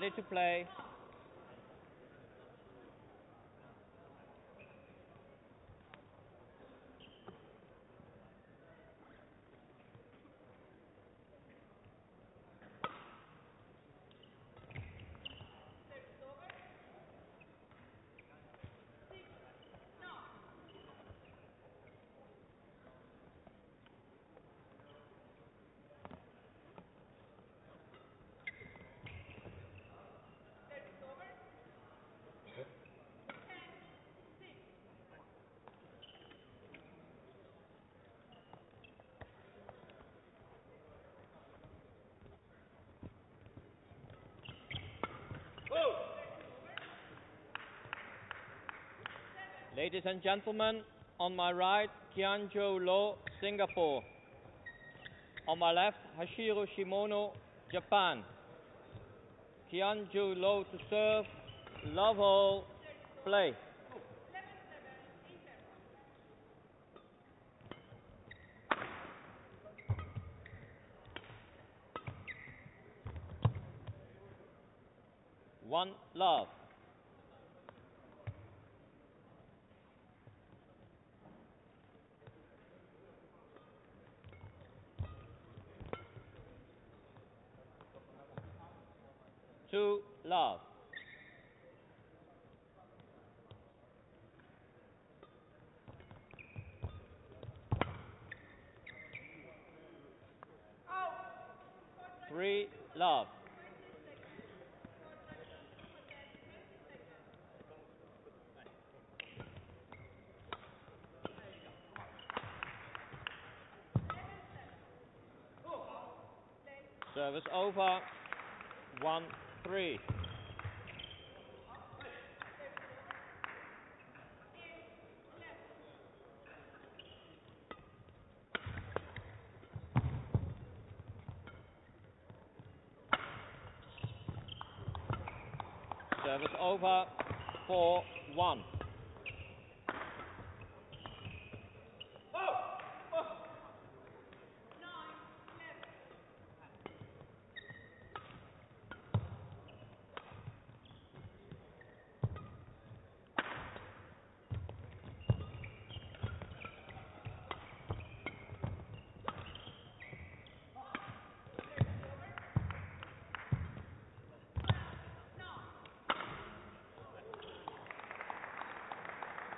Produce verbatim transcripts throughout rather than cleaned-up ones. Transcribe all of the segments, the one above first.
Ready to play. Ladies and gentlemen, on my right, Kean Yew Loh, Singapore. On my left, Hashiru Shimono, Japan. Kean Yew Loh to serve, love all, play. One love. Two love. Three love. Service over. One. Three. Service over. Four. One.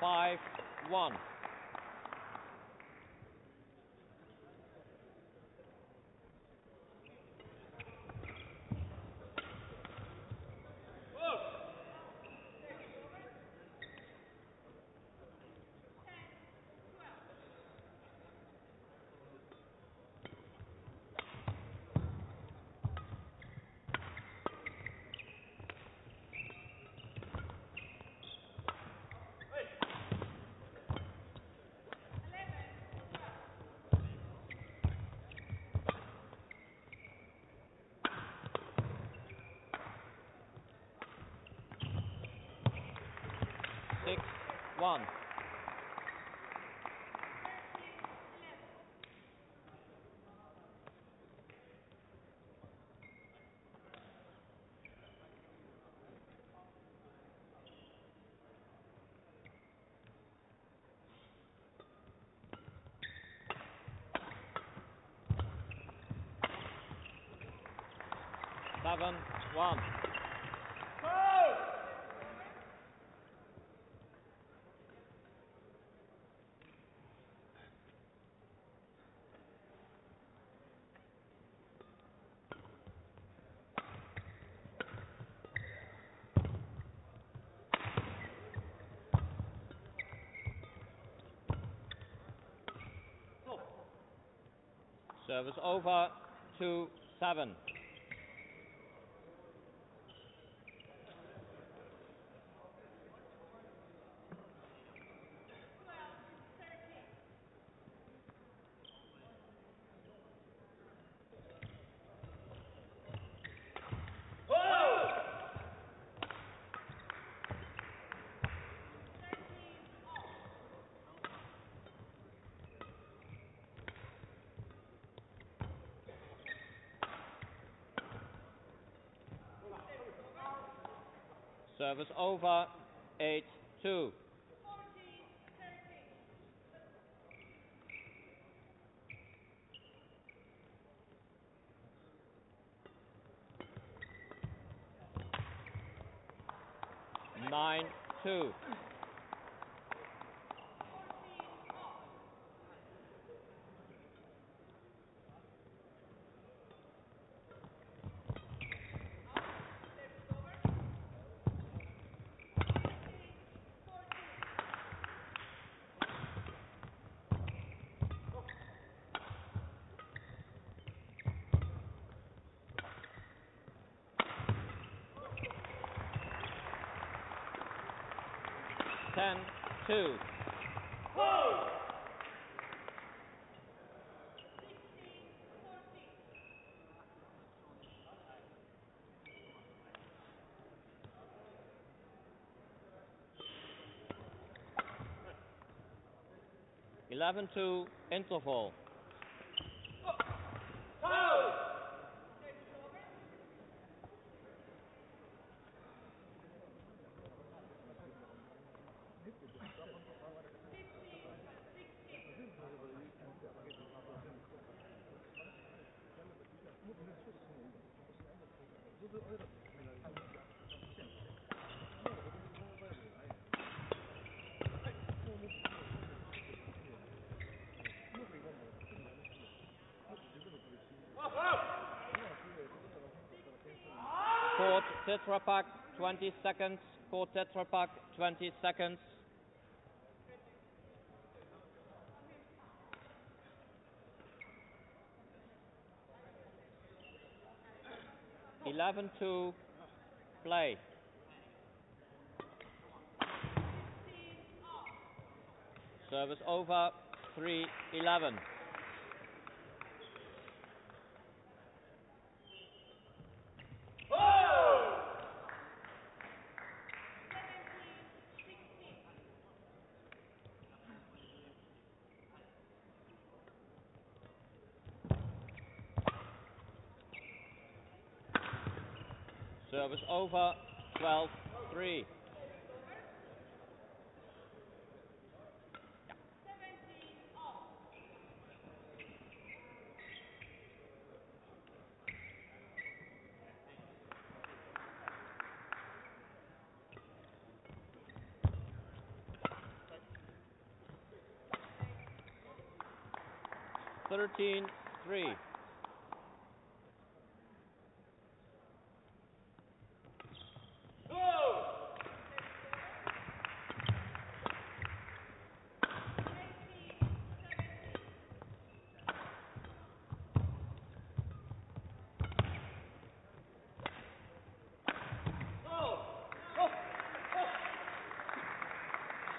Five, one. One. Seven, one. Service over to seven. service over eight two. nine two. ten two. Whoa. eleven two interval. Court Tetra Pak, twenty seconds. Court Tetra Pak, twenty seconds. eleven two, play. Service over, three eleven. Service over, twelve three. thirteen three.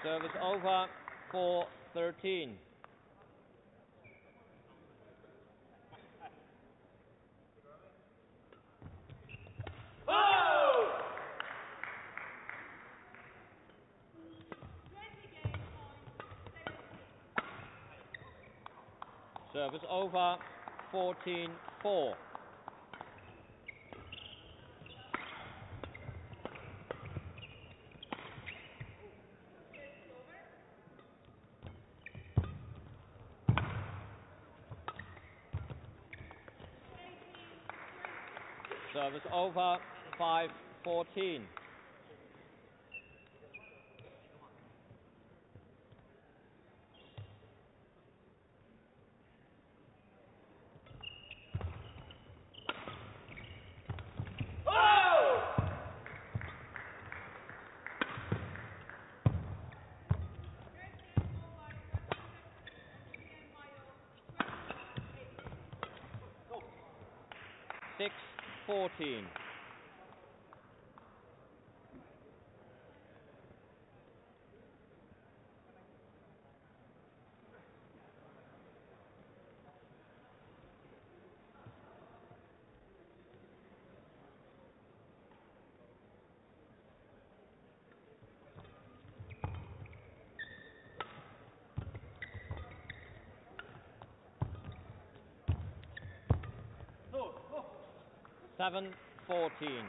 Service over, four thirteen. Oh! Service over, fourteen four. Service over, five fourteen. Oh! Six. Fourteen. Seven fourteen.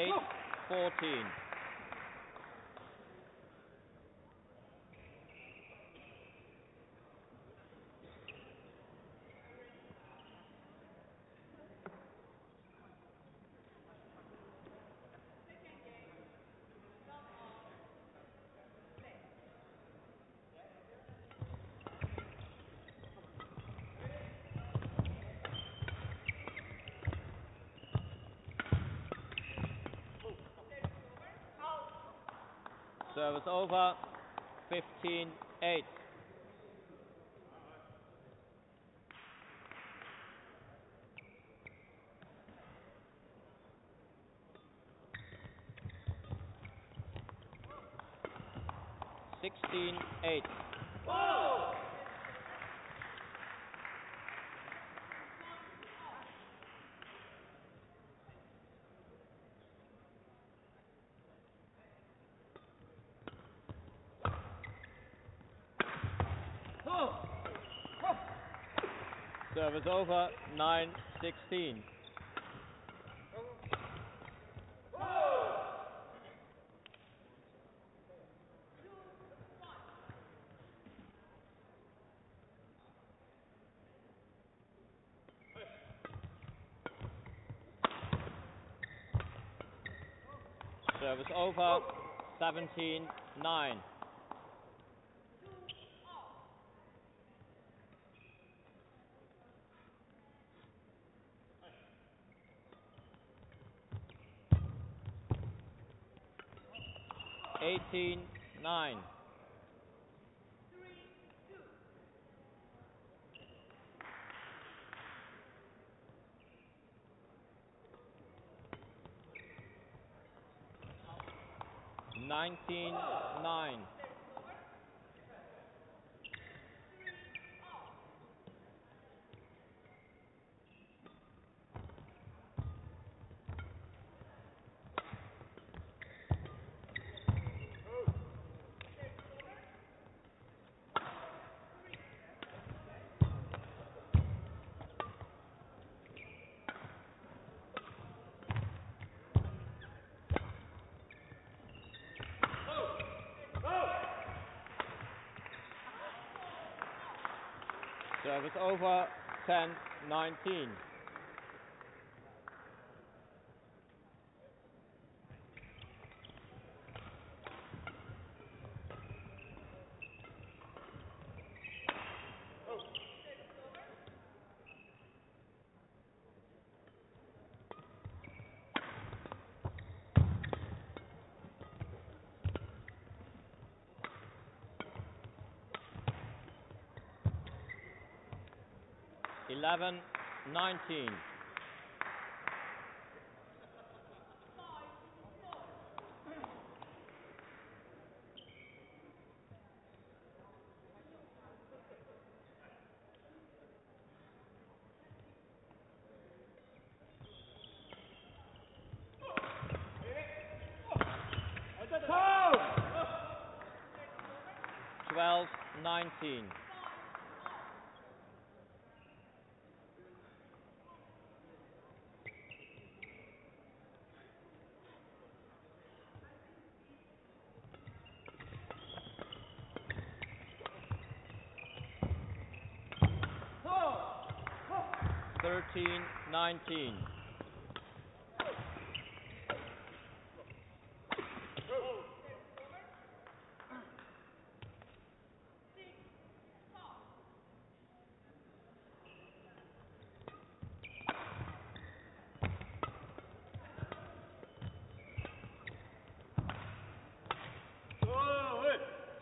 twenty-eight fourteen. Service over, fifteen eight. sixteen eight. Whoa! Service over, nine sixteen. Service over, seventeen nine. Eighteen nine. Three, two. Nineteen oh. nine. Service over, ten nineteen. Eleven nineteen. Twelve nineteen. Thirteen nineteen.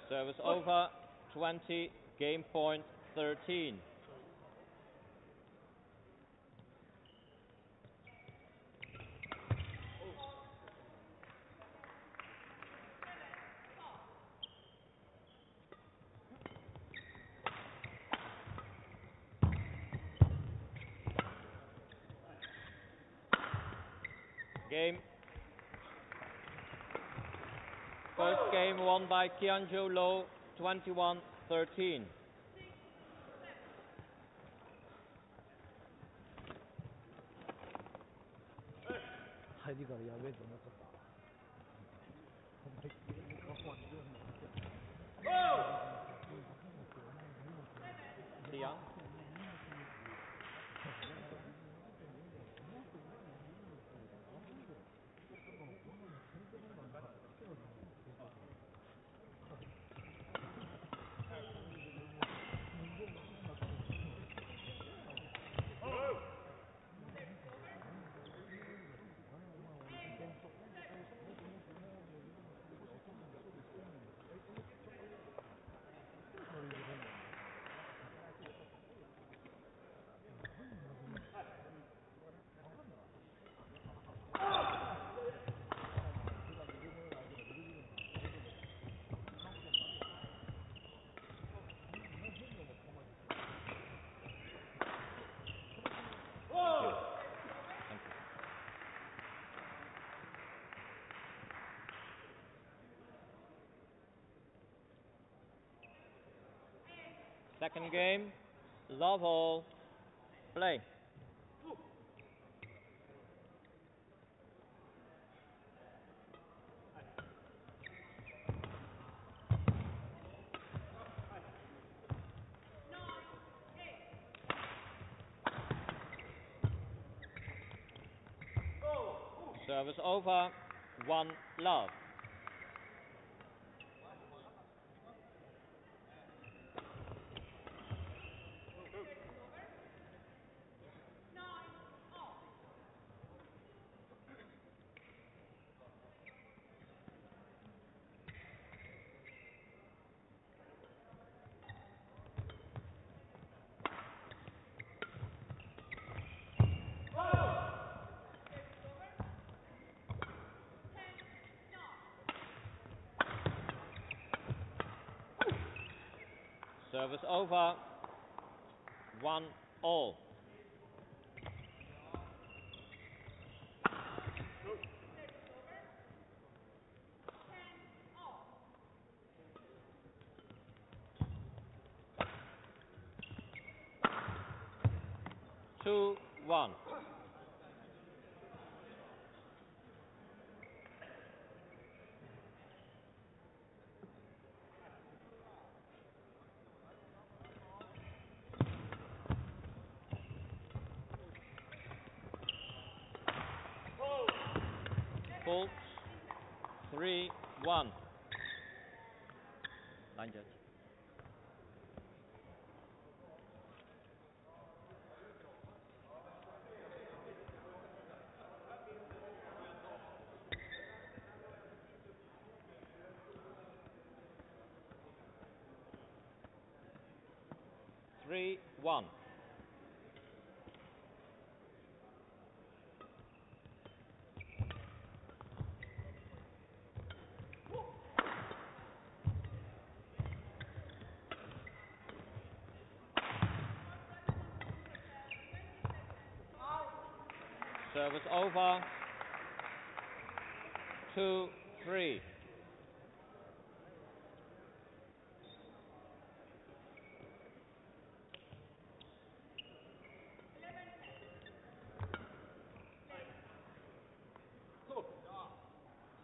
Service over, twenty, game point thirteen. Game. First game won by Kean Yew Loh, twenty-one thirteen. खरीदी कर यावे दोनों से रिया Second game, love hole, play. Service over, one love. Service over, one all. Two, one. Three, one. Line judge. Three, one. Service over, two, three.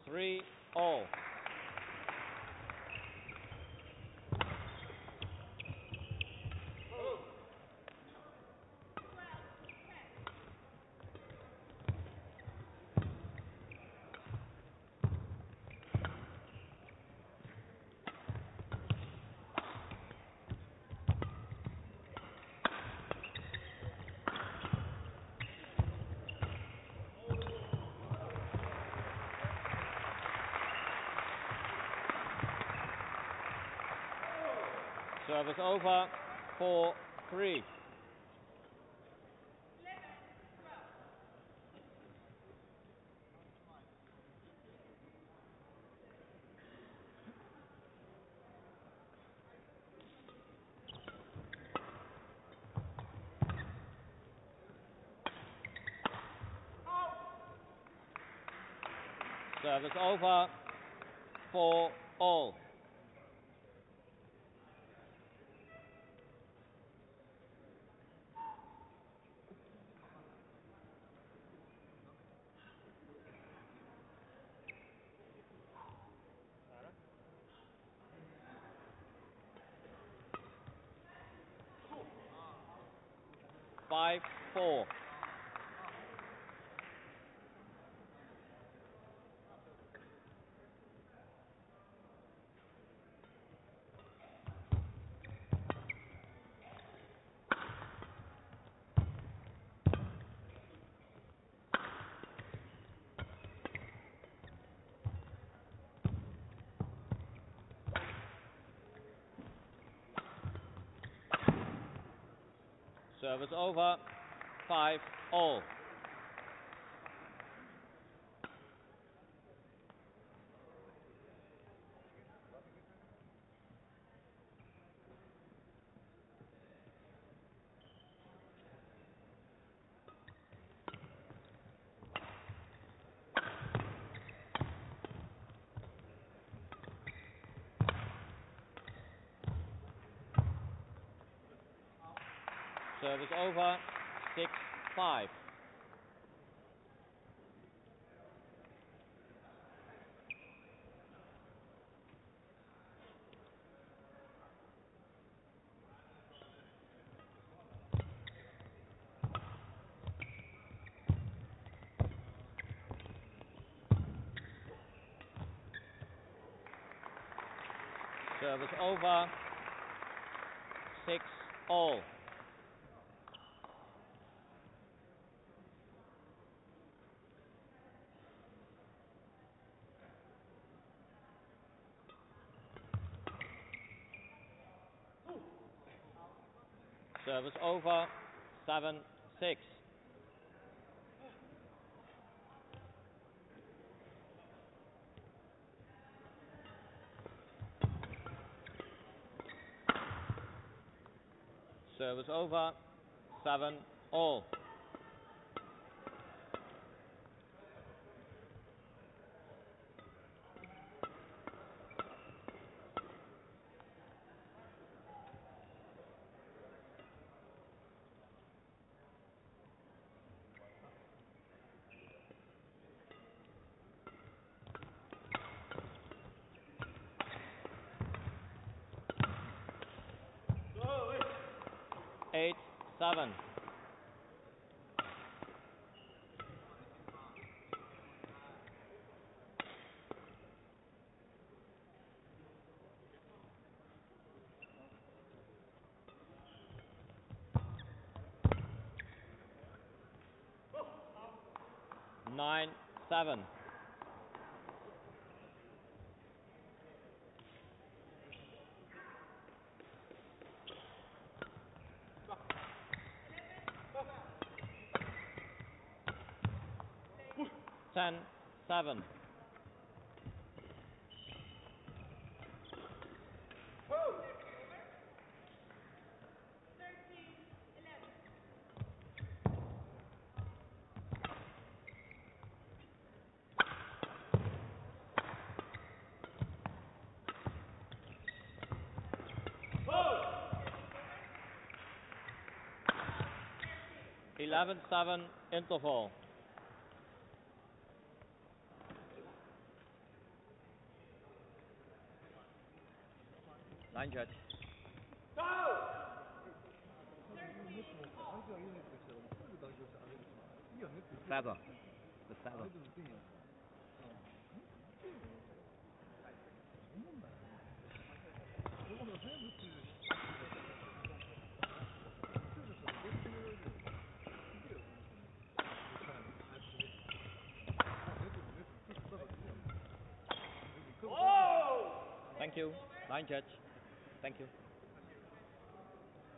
Three, all. Service over, four, three. Service over, four, all. five, four. Service over, five all. Service over, six, five. Service over, six, all. Service over, seven, six. Service over, seven, all. Eight, seven. Nine, seven. Ten, seven. Eleven, seven, interval. Line judge. Go! Feather. The feather. Thank you. Line judge. Thank you.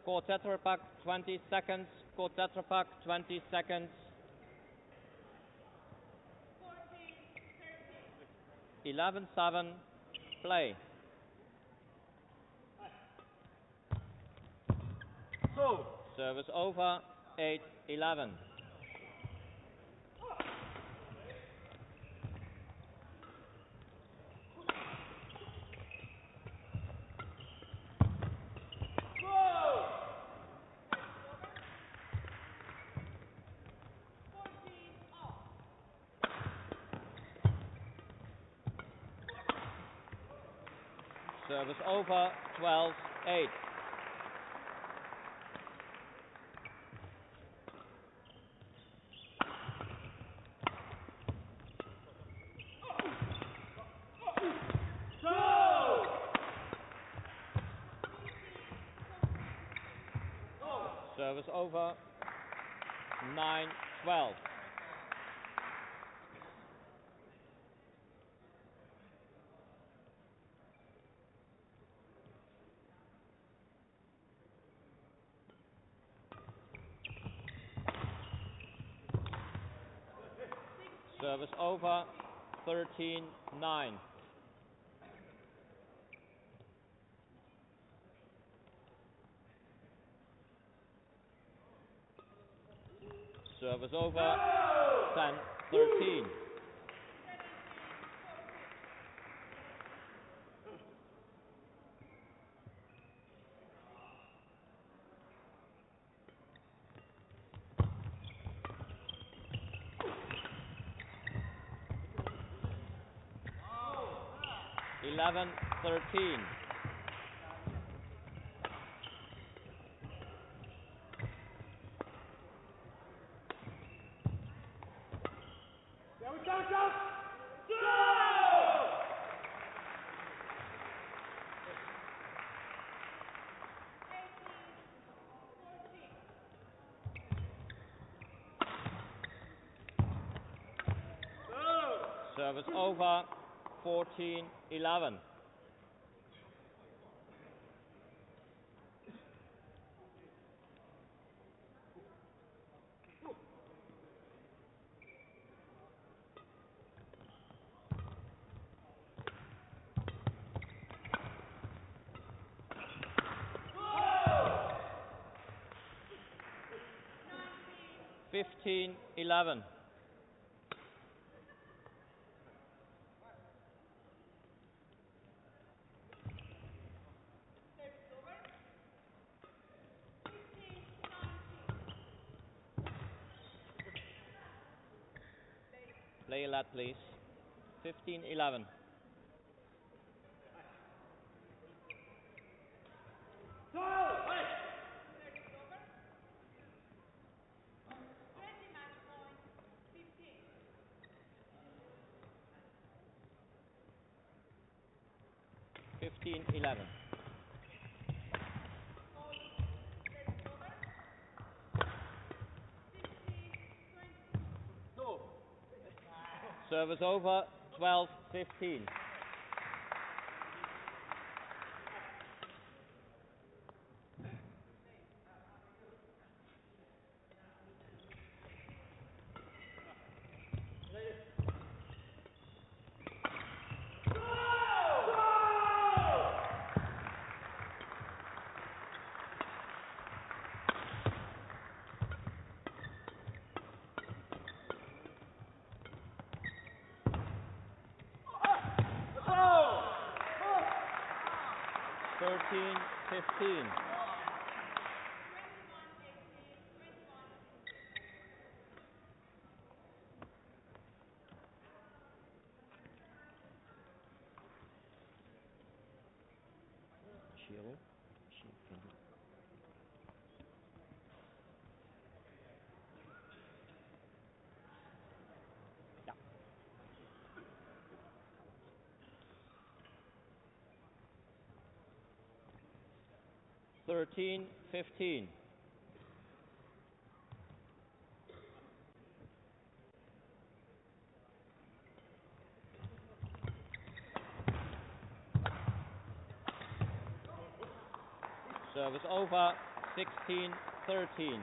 Call Tetra Pak, twenty seconds. Call Tetra Pak, twenty seconds. eleven seven, play. So. Service over, eight eleven. Service over, twelve, eight. was over. nine twelve. Service over. thirteen nine. Service over. ten thirteen. eleven thirteen. Service over. fourteen eleven. fifteen eleven. Play that, please. fifteen eleven. fifteen eleven. Service over. Twelve fifteen. thirteen fifteen. Chill. Thirteen fifteen. Service over. Sixteen thirteen.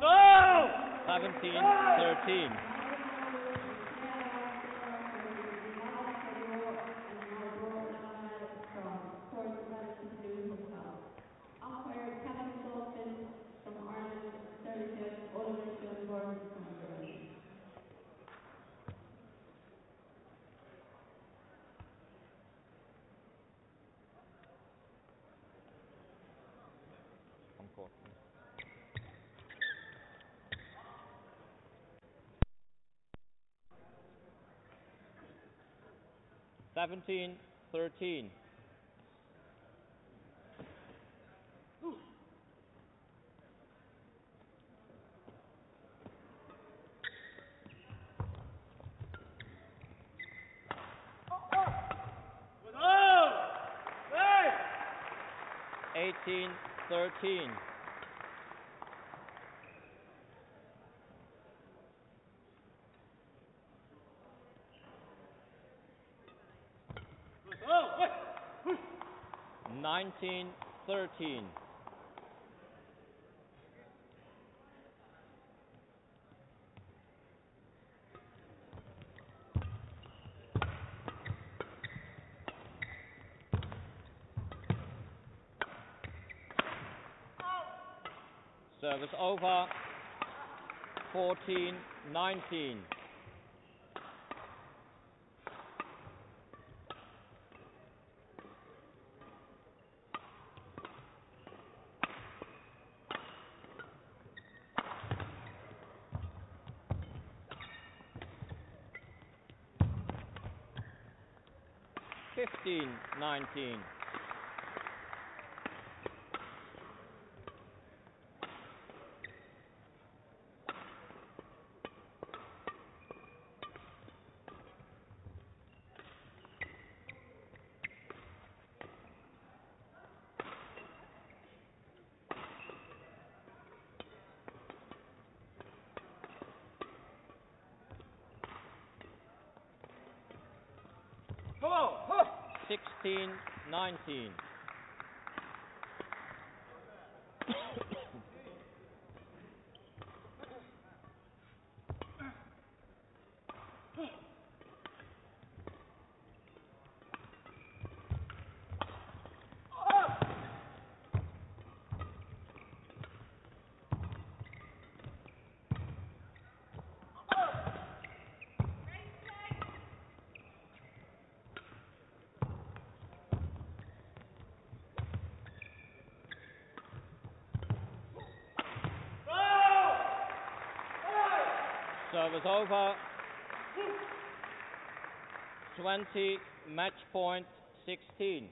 No! seventeen thirteen. seventeen thirteen. eighteen thirteen. nineteen thirteen. Service over. Fourteen nineteen. fifteen nineteen. sixteen nineteen. Service over. twenty match point sixteen.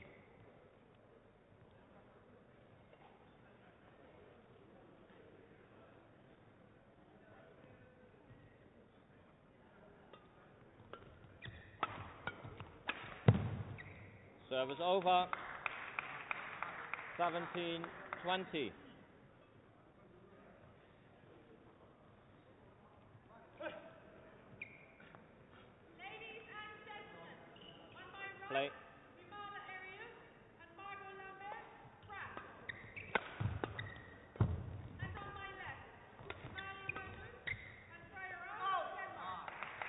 Service over. seventeen twenty.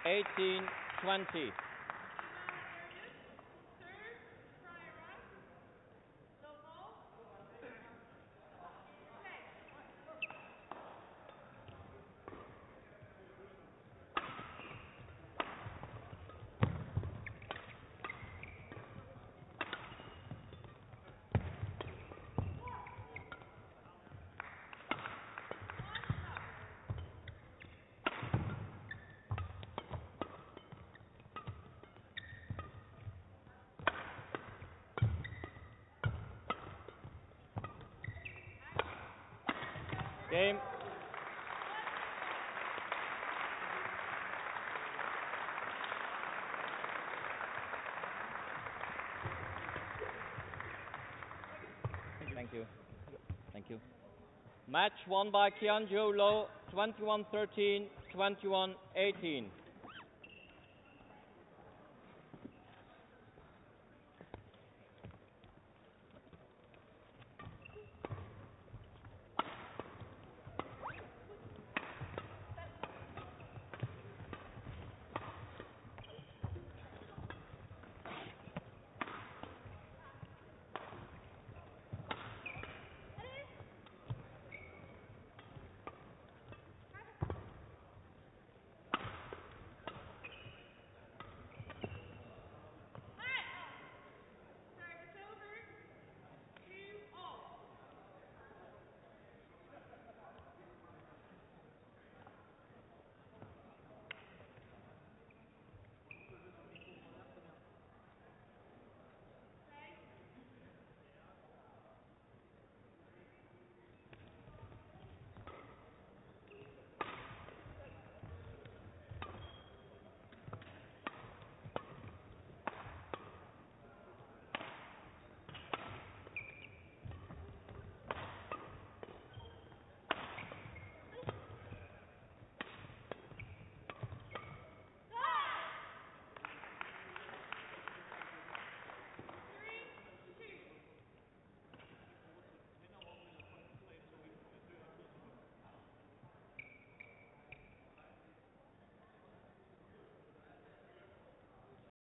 eighteen twenty. Game. Thank you. Thank you. Match won by Kean Yew Loh, twenty-one thirteen, twenty-one eighteen.